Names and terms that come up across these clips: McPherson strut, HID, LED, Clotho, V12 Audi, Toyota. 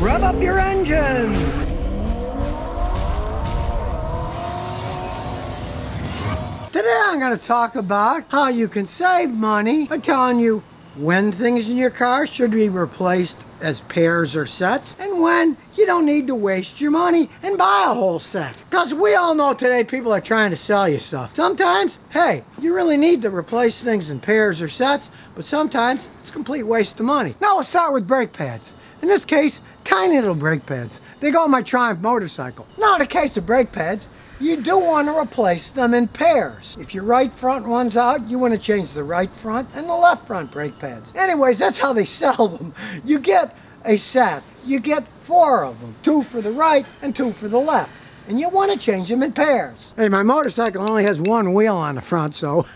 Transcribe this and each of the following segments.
Rev up your engine! Today I'm going to talk about how you can save money by telling you when things in your car should be replaced as pairs or sets, and when you don't need to waste your money and buy a whole set. Because we all know today people are trying to sell you stuff. Sometimes, hey, you really need to replace things in pairs or sets, but sometimes it's a complete waste of money. Now we'll start with brake pads. In this case, tiny little brake pads. They go on my Triumph motorcycle. Now in the case of brake pads, you do want to replace them in pairs. If your right front one's out, you want to change the right front and the left front brake pads. Anyways, that's how they sell them. You get a set. You get four of them. Two for the right and two for the left. And you want to change them in pairs. Hey, my motorcycle only has one wheel on the front, so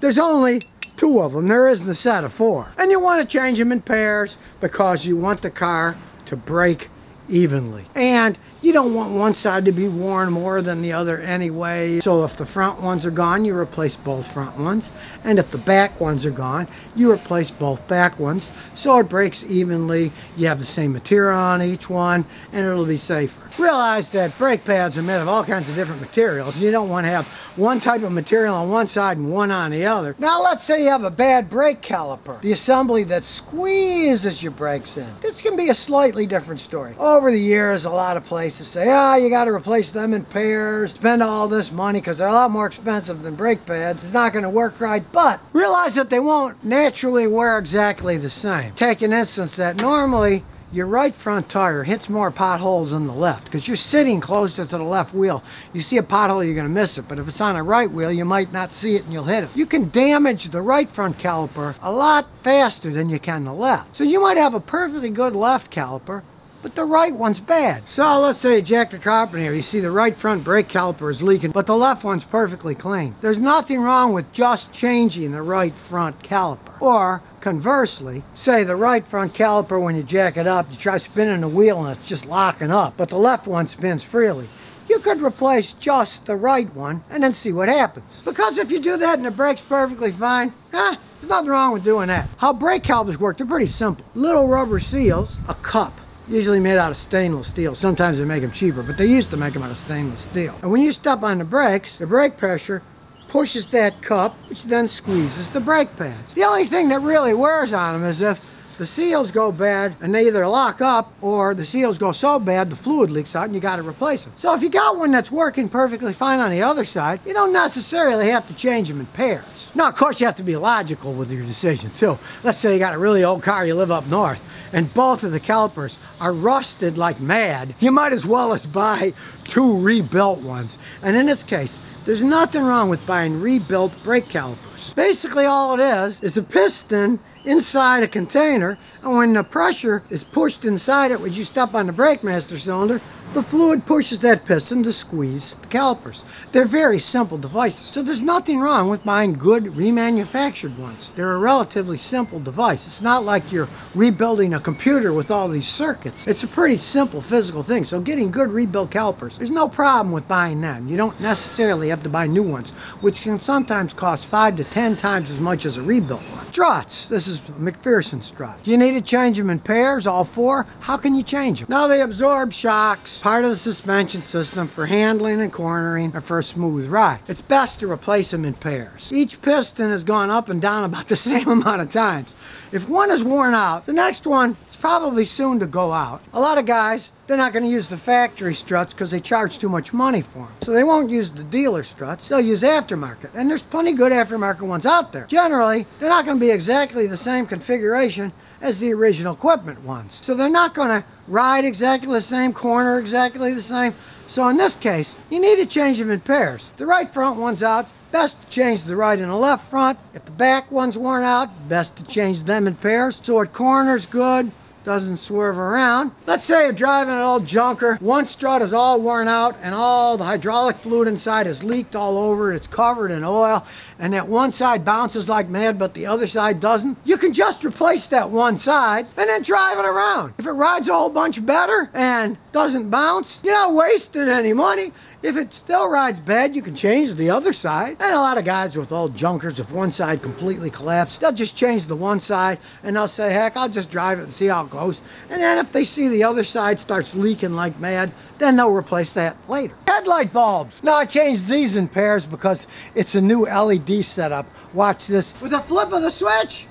there's only two of them. There isn't a set of four. And you want to change them in pairs because you want the car to brake evenly. And you don't want one side to be worn more than the other anyway. So if the front ones are gone, you replace both front ones. And if the back ones are gone, you replace both back ones. So it breaks evenly. You have the same material on each one, and it'll be safer. Realize that brake pads are made of all kinds of different materials. You don't want to have one type of material on one side and one on the other. Now let's say you have a bad brake caliper, the assembly that squeezes your brakes in. This can be a slightly different story. Over the years, a lot of places to say, you got to replace them in pairs, spend all this money because they're a lot more expensive than brake pads. It's not going to work right, but realize that they won't naturally wear exactly the same. Take an instance that normally your right front tire hits more potholes than the left because you're sitting closer to the left wheel. You see a pothole, you're going to miss it, but if it's on a right wheel, you might not see it and you'll hit it. You can damage the right front caliper a lot faster than you can the left. So you might have a perfectly good left caliper, but the right one's bad. So let's say you jack the car up in here. You see the right front brake caliper is leaking, but the left one's perfectly clean. There's nothing wrong with just changing the right front caliper. Or conversely, say the right front caliper, when you jack it up, you try spinning the wheel and it's just locking up, but the left one spins freely. You could replace just the right one and then see what happens. Because if you do that and it brakes perfectly fine, there's nothing wrong with doing that. How brake calipers work, they're pretty simple. Little rubber seals, a cup. Usually made out of stainless steel. Sometimes they make them cheaper, but they used to make them out of stainless steel. And when you step on the brakes, the brake pressure pushes that cup, which then squeezes the brake pads. The only thing that really wears on them is if the seals go bad and they either lock up or the seals go so bad the fluid leaks out and you got to replace them. So if you got one that's working perfectly fine on the other side, you don't necessarily have to change them in pairs. Now, of course, you have to be logical with your decision too. Let's say you got a really old car, you live up north, and both of the calipers are rusted like mad. You might as well as buy two rebuilt ones. And in this case, there's nothing wrong with buying rebuilt brake calipers. Basically all it is a piston inside a container, and when the pressure is pushed inside it, when you step on the brake master cylinder, the fluid pushes that piston to squeeze the calipers. They're very simple devices, so there's nothing wrong with buying good remanufactured ones. They're a relatively simple device. It's not like you're rebuilding a computer with all these circuits. It's a pretty simple physical thing, so getting good rebuilt calipers, there's no problem with buying them. You don't necessarily have to buy new ones, which can sometimes cost 5 to 10 times as much as a rebuilt one. Struts. This is McPherson strut. Do you need to change them in pairs, all four? How can you change them? Now they absorb shocks, part of the suspension system for handling and cornering and for a smooth ride. It's best to replace them in pairs. Each piston has gone up and down about the same amount of times. If one is worn out, the next one is probably soon to go out. A lot of guys, they're not going to use the factory struts because they charge too much money for them. So they won't use the dealer struts. They'll use aftermarket. And there's plenty good aftermarket ones out there. Generally, they're not going to be exactly the same configuration as the original equipment ones. So they're not going to ride exactly the same, corner exactly the same. So in this case, you need to change them in pairs. The right front one's out. Best to change the right and the left front. If the back one's worn out, best to change them in pairs. So it corners good, doesn't swerve around. Let's say you're driving an old junker. One strut is all worn out and all the hydraulic fluid inside is leaked all over. It's covered in oil and that one side bounces like mad but the other side doesn't. You can just replace that one side and then drive it around. If it rides a whole bunch better and doesn't bounce, you're not wasting any money If it still rides bad, you can change the other side. And a lot of guys with old junkers, if one side completely collapsed, they'll just change the one side and they'll say, heck, I'll just drive it and see how it goes. And then if they see the other side starts leaking like mad, then they'll replace that later. Headlight bulbs. Now I changed these in pairs because it's a new LED setup. Watch this. With a flip of the switch,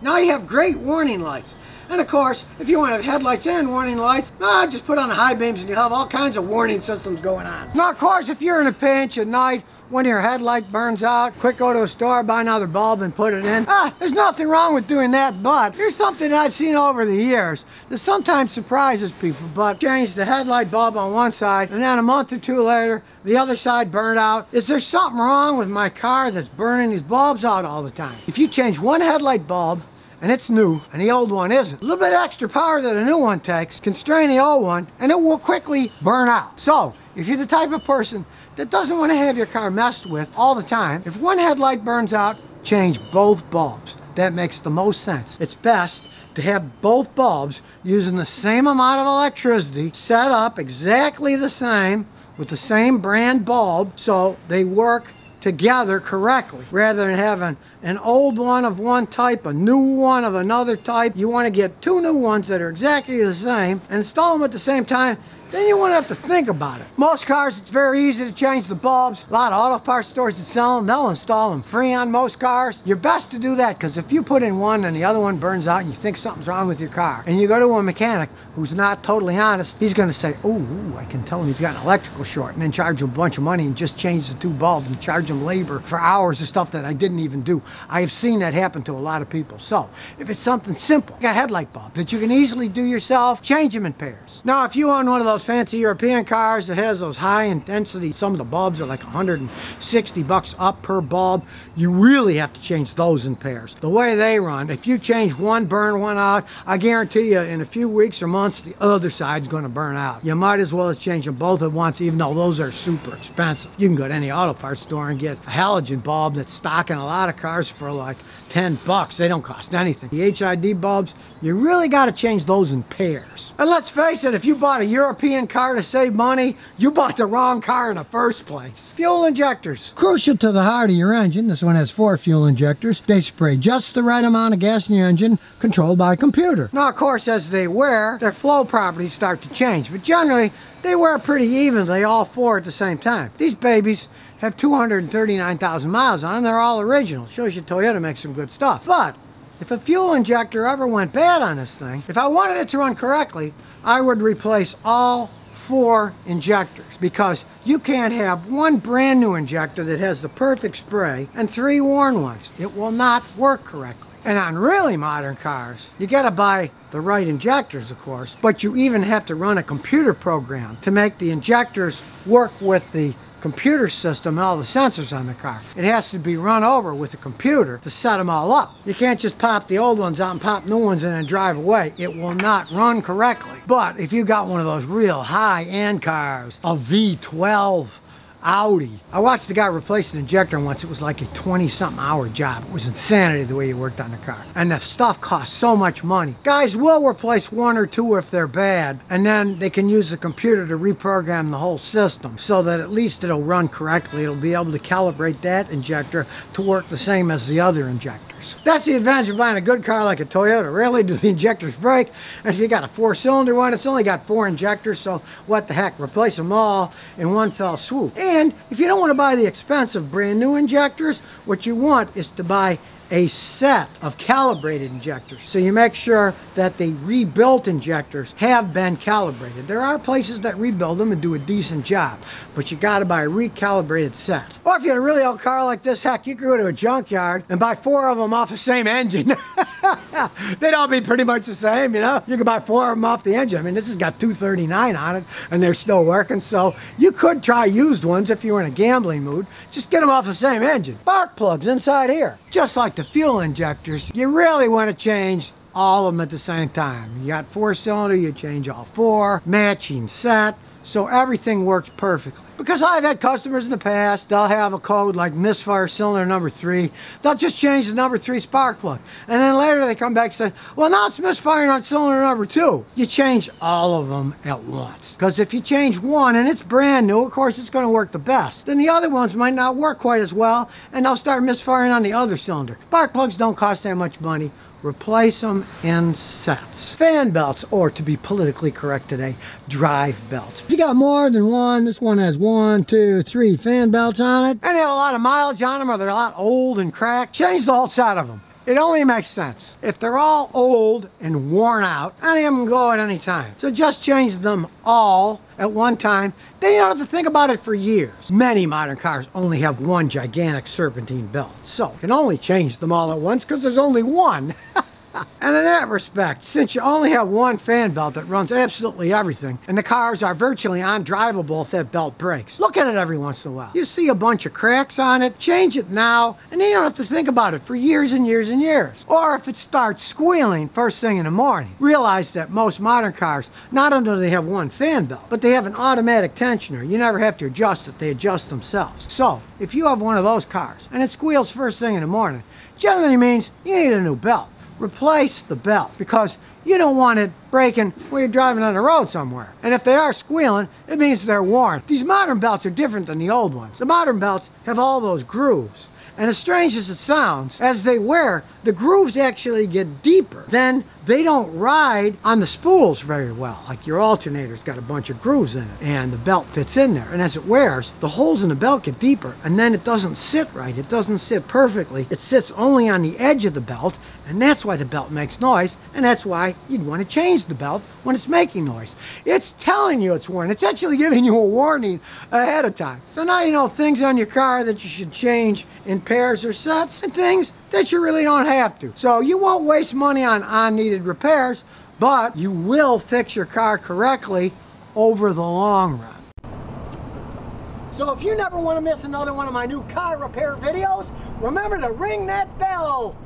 now you have great warning lights. And of course, if you want to have headlights and warning lights, just put on the high beams and you'll have all kinds of warning systems going on. Now of course, if you're in a pinch at night, when your headlight burns out, quick go to a store, buy another bulb and put it in. There's nothing wrong with doing that, but here's something I've seen over the years that sometimes surprises people. But change the headlight bulb on one side and then a month or two later, the other side burned out. Is there something wrong with my car that's burning these bulbs out all the time? If you change one headlight bulb, and it's new, and the old one isn't, a little bit extra power that a new one takes can strain the old one, and it will quickly burn out. So, if you're the type of person that doesn't want to have your car messed with all the time, if one headlight burns out, change both bulbs. That makes the most sense. It's best to have both bulbs using the same amount of electricity, set up exactly the same, with the same brand bulb, so they work together correctly, rather than having an old one of one type, a new one of another type. You want to get two new ones that are exactly the same and install them at the same time. Then you won't have to think about it. Most cars, it's very easy to change the bulbs. A lot of auto parts stores that sell them, they'll install them free on most cars. You're best to do that, because if you put in one and the other one burns out and you think something's wrong with your car, and you go to a mechanic who's not totally honest, he's gonna say, oh, I can tell him he's got an electrical short, and then charge him a bunch of money and just change the two bulbs and charge him labor for hours of stuff that I didn't even do. I have seen that happen to a lot of people. So, if it's something simple, like a headlight bulb that you can easily do yourself, change them in pairs. Now, if you own one of those fancy European cars that has those high intensity, some of the bulbs are like 160 bucks up per bulb, you really have to change those in pairs. The way they run, if you change one, burn one out, I guarantee you in a few weeks or months the other side's going to burn out. You might as well change them both at once, even though those are super expensive. You can go to any auto parts store and get a halogen bulb that's stocking a lot of cars for like 10 bucks. They don't cost anything. The HID bulbs, you really got to change those in pairs. And let's face it, if you bought a European car to save money, you bought the wrong car in the first place. Fuel injectors. Crucial to the heart of your engine. This one has 4 fuel injectors. They spray just the right amount of gas in your engine, controlled by a computer. Now, of course, as they wear, their flow properties start to change, but generally, they wear pretty evenly, all 4 at the same time. These babies have 239,000 miles on them. They're all original. Shows you Toyota makes some good stuff. But if a fuel injector ever went bad on this thing, if I wanted it to run correctly, I would replace all 4 injectors, because you can't have one brand new injector that has the perfect spray and 3 worn ones. It will not work correctly. And on really modern cars, you gotta buy the right injectors, of course, but you even have to run a computer program to make the injectors work with the computer system and all the sensors on the car. It has to be run over with a computer to set them all up. You can't just pop the old ones out and pop new ones in and drive away. It will not run correctly. But if you got one of those real high-end cars, a V12 Audi. I watched the guy replace the injector once. It was like a 20-something hour job. It was insanity the way he worked on the car. And the stuff cost so much money. Guys will replace 1 or 2 if they're bad, and then they can use the computer to reprogram the whole system so that at least it'll run correctly. It'll be able to calibrate that injector to work the same as the other injectors. That's the advantage of buying a good car like a Toyota. Rarely do the injectors break. And if you got a 4-cylinder one, it's only got 4 injectors, so what the heck, replace them all in one fell swoop. And if you don't want to buy the expensive brand new injectors, what you want is to buy a set of calibrated injectors. So you make sure that the rebuilt injectors have been calibrated. There are places that rebuild them and do a decent job, but you gotta buy a recalibrated set. Or if you had a really old car like this, heck, you could go to a junkyard and buy 4 of them off the same engine. They'd all be pretty much the same, you know? You could buy 4 of them off the engine. I mean, this has got 239 on it and they're still working, so you could try used ones if you were in a gambling mood. Just get them off the same engine. Spark plugs inside here. Just like the fuel injectors, you really want to change all of them at the same time. You got 4-cylinder, you change all 4, matching set, So everything worked perfectly. Because I've had customers in the past, they'll have a code like misfire cylinder number 3. They'll just change the number 3 spark plug. And then later they come back and say, well, now it's misfiring on cylinder number 2. You change all of them at once. Because if you change one and it's brand new, of course it's going to work the best. Then the other ones might not work quite as well, and they'll start misfiring on the other cylinder. Spark plugs don't cost that much money. Replace them in sets. Fan belts, or to be politically correct today, drive belts. If you got more than one, this one has 1, 2, 3 fan belts on it, and they have a lot of mileage on them, or they're a lot old and cracked, change the whole set of them. It only makes sense. If they're all old and worn out, any of them go at any time. So just change them all at one time. Then you don't have to think about it for years. Many modern cars only have one gigantic serpentine belt. So you can only change them all at once because there's only one. And in that respect, since you only have one fan belt that runs absolutely everything, and the cars are virtually undrivable if that belt breaks, look at it every once in a while. You see a bunch of cracks on it, change it now, and you don't have to think about it for years and years and years. Or if it starts squealing first thing in the morning, realize that most modern cars, not only do they have one fan belt, but they have an automatic tensioner. You never have to adjust it, they adjust themselves. So if you have one of those cars and it squeals first thing in the morning, generally means you need a new belt. Replace the belt, because you don't want it breaking when you're driving on the road somewhere. And if they are squealing, it means they're worn. These modern belts are different than the old ones. The modern belts have all those grooves. And as strange as it sounds, as they wear, the grooves actually get deeper. Then they don't ride on the spools very well. Like your alternator's got a bunch of grooves in it, and the belt fits in there. And as it wears, the holes in the belt get deeper, and then it doesn't sit right. It doesn't sit perfectly. It sits only on the edge of the belt, and that's why the belt makes noise, and that's why you'd want to change the belt when it's making noise. It's telling you it's worn. It's actually giving you a warning ahead of time. So now you know things on your car that you should change in pairs or sets, and things that you really don't have to. So you won't waste money on unneeded repairs, but you will fix your car correctly over the long run. So if you never want to miss another one of my new car repair videos, remember to ring that bell.